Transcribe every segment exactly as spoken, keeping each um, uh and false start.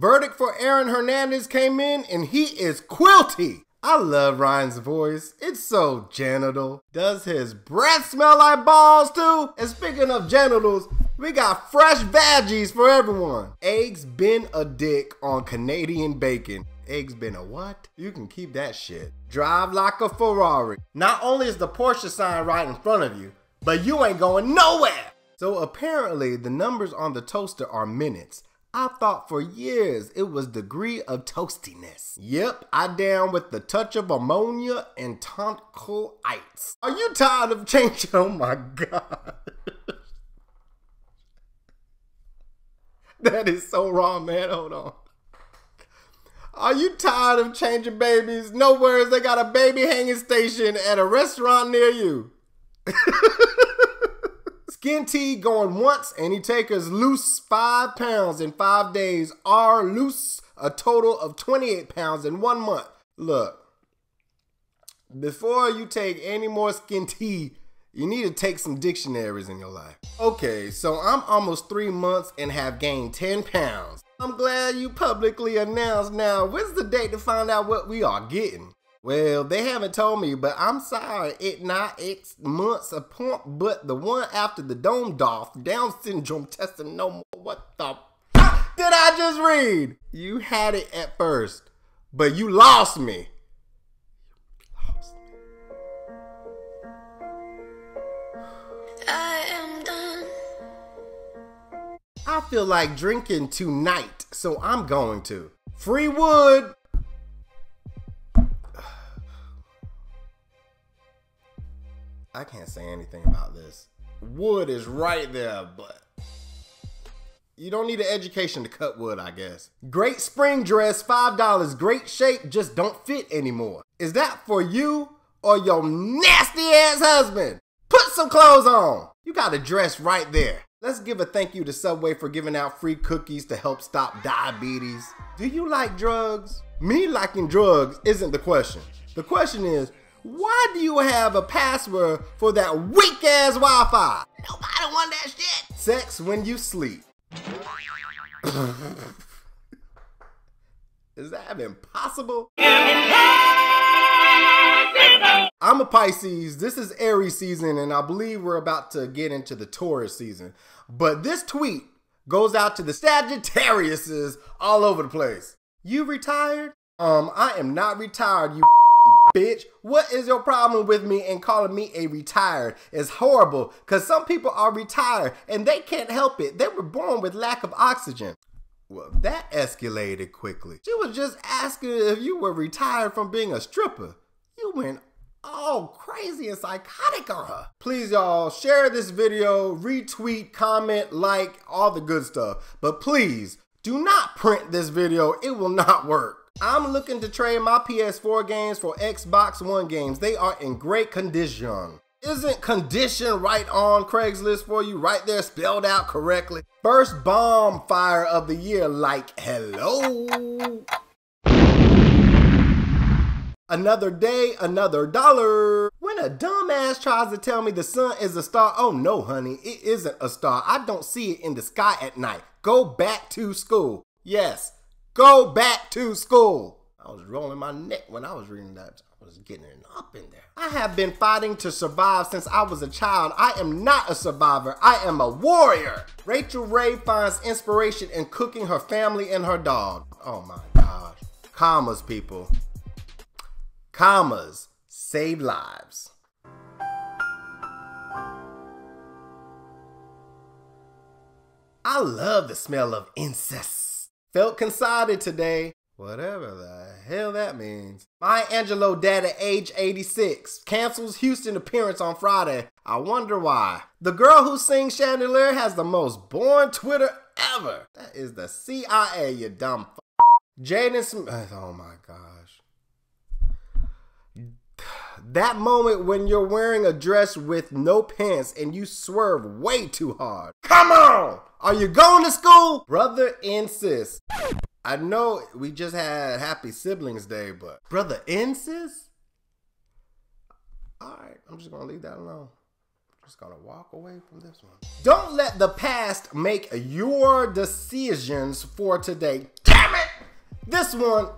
Verdict for Aaron Hernandez came in and he is quilty. I love Ryan's voice. It's so genital. Does his breath smell like balls too? And speaking of genitals, we got fresh veggies for everyone. Eggs been a dick on Canadian bacon. Eggs been a what? You can keep that shit. Drive like a Ferrari. Not only is the Porsche sign right in front of you, but you ain't going nowhere. So apparently the numbers on the toaster are minutes. I thought for years it was degree of toastiness. Yep, I down with the touch of ammonia and tonsil ites. Are you tired of changing? Oh my God. That is so wrong, man. Hold on. Are you tired of changing babies? No worries, they got a baby hanging station at a restaurant near you. Skin tea going once, any takers loose five pounds in five days are loose a total of twenty-eight pounds in one month. Look, before you take any more skin tea, you need to take some dictionaries in your life. Okay, so I'm almost three months and have gained ten pounds. I'm glad you publicly announced. Now, when's the date to find out what we are getting? Well, they haven't told me, but I'm sorry, it not eight months apart, but the one after the dome doff, Down syndrome testing no more. What the fuck did I just read? You had it at first, but you lost me. You lost me. I am done. I feel like drinking tonight, so I'm going to. Free wood. I can't say anything about this. Wood is right there, but you don't need an education to cut wood, I guess. Great spring dress, five dollars. Great shape, just don't fit anymore. Is that for you or your nasty ass husband? Put some clothes on. You got a dress right there. Let's give a thank you to Subway for giving out free cookies to help stop diabetes. Do you like drugs? Me liking drugs isn't the question. The question is, why do you have a password for that weak ass Wi-Fi? Nobody want that shit. Sex when you sleep. Is that impossible? Impossible? I'm a Pisces. This is Aries season, and I believe we're about to get into the Taurus season. But this tweet goes out to the Sagittariuses all over the place. You retired? Um, I am not retired, you bitch. What is your problem with me and calling me a retired? It's horrible because some people are retired and they can't help it. They were born with lack of oxygen. Well, that escalated quickly. She was just asking if you were retired from being a stripper. You went all crazy and psychotic on her. Please, y'all, share this video, retweet, comment, like, all the good stuff. But please, do not print this video. It will not work. I'm looking to trade my P S four games for Xbox One games. They are in great condition. Isn't condition right on Craigslist for you? Right there, spelled out correctly. First bomb fire of the year, like, hello. Another day, another dollar. When a dumbass tries to tell me the sun is a star, oh no, honey, it isn't a star. I don't see it in the sky at night. Go back to school. Yes. Go back to school. I was rolling my neck when I was reading that. I was getting it up in there. I have been fighting to survive since I was a child. I am not a survivor. I am a warrior. Rachel Ray finds inspiration in cooking her family and her dog. Oh my gosh. Commas, people. Commas save lives. I love the smell of incest. Felt considered today, whatever the hell that means. Maya Angelou dad at age eighty-six, cancels Houston appearance on Friday. I wonder why. The girl who sings Chandelier has the most boring Twitter ever. That is the C I A, you dumb f***. Jaden Smith, oh my gosh. That moment when you're wearing a dress with no pants and you swerve way too hard. Come on! Are you going to school? Brother and sis. I know we just had Happy Siblings Day, but brother and sis? All right, I'm just going to leave that alone. I'm just going to walk away from this one. Don't let the past make your decisions for today. Damn it! This one,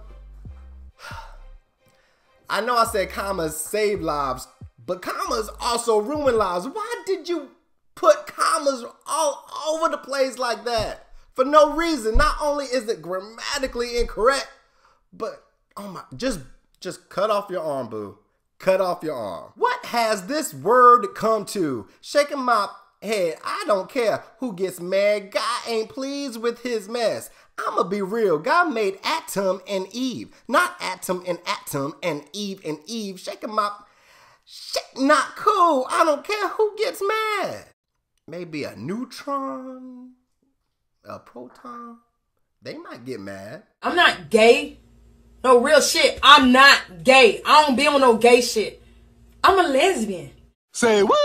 I know I said commas save lives, but commas also ruin lives. Why did you put commas all over the place like that? For no reason. Not only is it grammatically incorrect, but oh my, just just cut off your arm, boo. Cut off your arm. What has this word come to? Shaking my head, I don't care who gets mad. God ain't pleased with his mess. I'ma be real, God made Atom and Eve, not Atom and Atom and Eve and Eve. Shaking my shit, not cool. I don't care who gets mad. Maybe a neutron, a proton, they might get mad. I'm not gay. No, real shit, I'm not gay. I don't be on no gay shit. I'm a lesbian. Say what?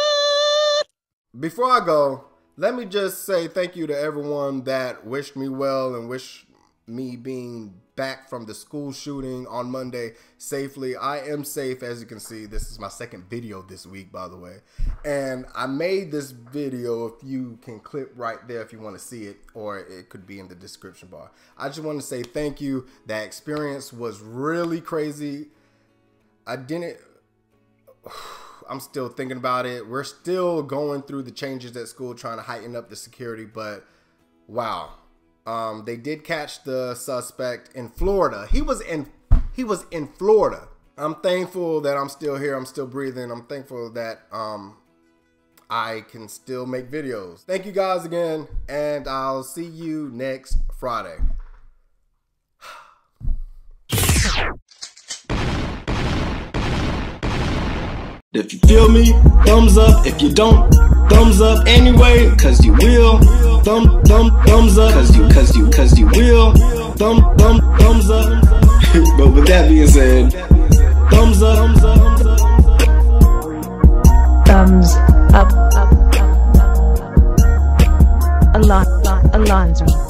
Before I go, let me just say thank you to everyone that wished me well and wished me being back from the school shooting on Monday safely. I am safe, as you can see. This is my second video this week, by the way. And I made this video, if you can clip right there if you want to see it, or it could be in the description bar. I just want to say thank you. That experience was really crazy. I didn't... I'm still thinking about it. We're still going through the changes at school, trying to heighten up the security, but wow. Um, they did catch the suspect in Florida. He was in, he was in Florida. I'm thankful that I'm still here. I'm still breathing. I'm thankful that, um, I can still make videos. Thank you guys again. And I'll see you next Friday. If you feel me, thumbs up. If you don't, thumbs up anyway, cause you will. Thumb, thumb, thumbs up, cause you, cause you, cause you will. Thumb, thumb, thumbs up. But with that being said, thumbs up, thumbs up, Alonzo.